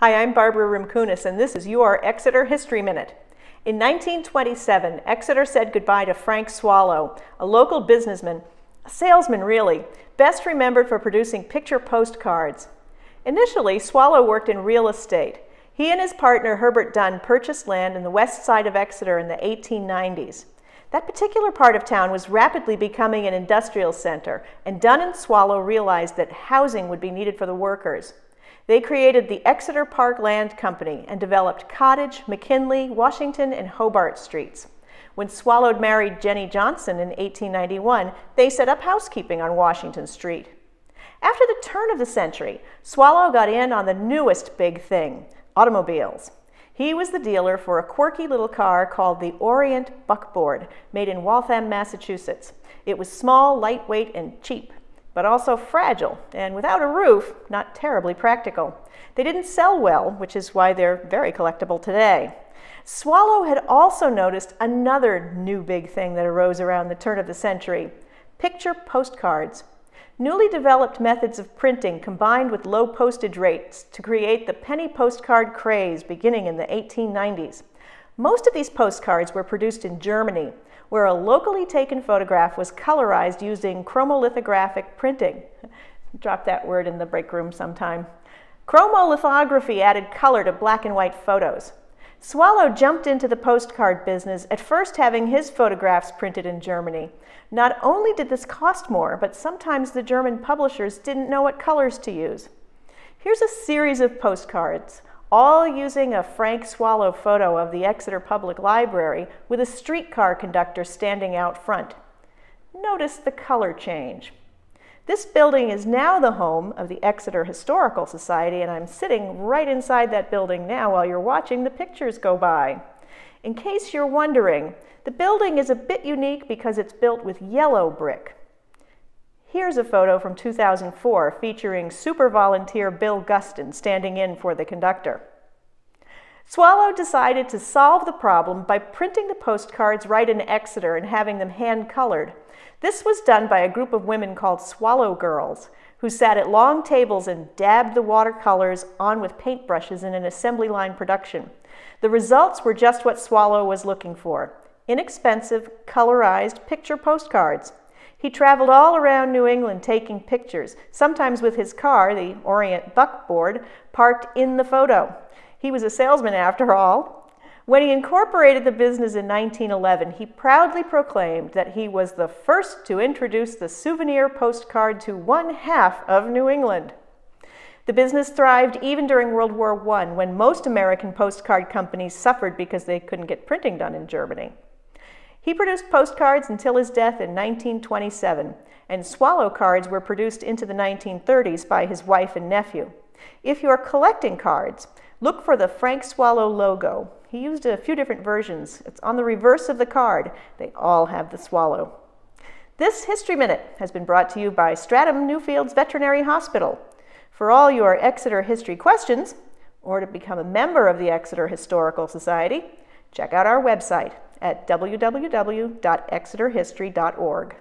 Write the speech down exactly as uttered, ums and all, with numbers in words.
Hi, I'm Barbara Rimkunas, and this is your Exeter History Minute. In nineteen twenty-seven, Exeter said goodbye to Frank Swallow, a local businessman, a salesman really, best remembered for producing picture postcards. Initially, Swallow worked in real estate. He and his partner Herbert Dunn purchased land in the west side of Exeter in the eighteen nineties. That particular part of town was rapidly becoming an industrial center, and Dunn and Swallow realized that housing would be needed for the workers. They created the Exeter Park Land Company and developed Cottage, McKinley, Washington, and Hobart Streets. When Swallow married Jenny Johnson in eighteen ninety-one, they set up housekeeping on Washington Street. After the turn of the century, Swallow got in on the newest big thing, automobiles. He was the dealer for a quirky little car called the Orient Buckboard, made in Waltham, Massachusetts. It was small, lightweight, and cheap, but also fragile, and without a roof, not terribly practical. They didn't sell well, which is why they're very collectible today. Swallow had also noticed another new big thing that arose around the turn of the century, picture postcards. Newly developed methods of printing combined with low postage rates to create the penny postcard craze beginning in the eighteen nineties. Most of these postcards were produced in Germany, where a locally taken photograph was colorized using chromolithographic printing. Drop that word in the break room sometime. Chromolithography added color to black and white photos. Swallow jumped into the postcard business, at first having his photographs printed in Germany. Not only did this cost more, but sometimes the German publishers didn't know what colors to use. Here's a series of postcards, all using a Frank Swallow photo of the Exeter Public Library with a streetcar conductor standing out front. Notice the color change. This building is now the home of the Exeter Historical Society, and I'm sitting right inside that building now while you're watching the pictures go by. In case you're wondering, the building is a bit unique because it's built with yellow brick. Here's a photo from two thousand four featuring super volunteer Bill Gustin standing in for the conductor. Swallow decided to solve the problem by printing the postcards right in Exeter and having them hand-colored. This was done by a group of women called Swallow Girls, who sat at long tables and dabbed the watercolors on with paintbrushes in an assembly line production. The results were just what Swallow was looking for: inexpensive, colorized picture postcards. He traveled all around New England taking pictures, sometimes with his car, the Orient Buckboard, parked in the photo. He was a salesman after all. When he incorporated the business in nineteen eleven, he proudly proclaimed that he was the first to introduce the souvenir postcard to one half of New England. The business thrived even during World War One, when most American postcard companies suffered because they couldn't get printing done in Germany. He produced postcards until his death in nineteen twenty-seven, and Swallow cards were produced into the nineteen thirties by his wife and nephew. If you are collecting cards, look for the Frank Swallow logo. He used a few different versions. It's on the reverse of the card. They all have the swallow. This History Minute has been brought to you by Stratham-Newfields Veterinary Hospital. For all your Exeter history questions, or to become a member of the Exeter Historical Society, check out our website at w w w dot exeter history dot org.